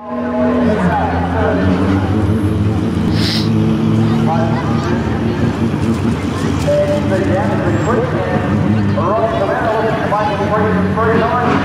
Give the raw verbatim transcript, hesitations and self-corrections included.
Right, the man is right, the man is right, the man is right,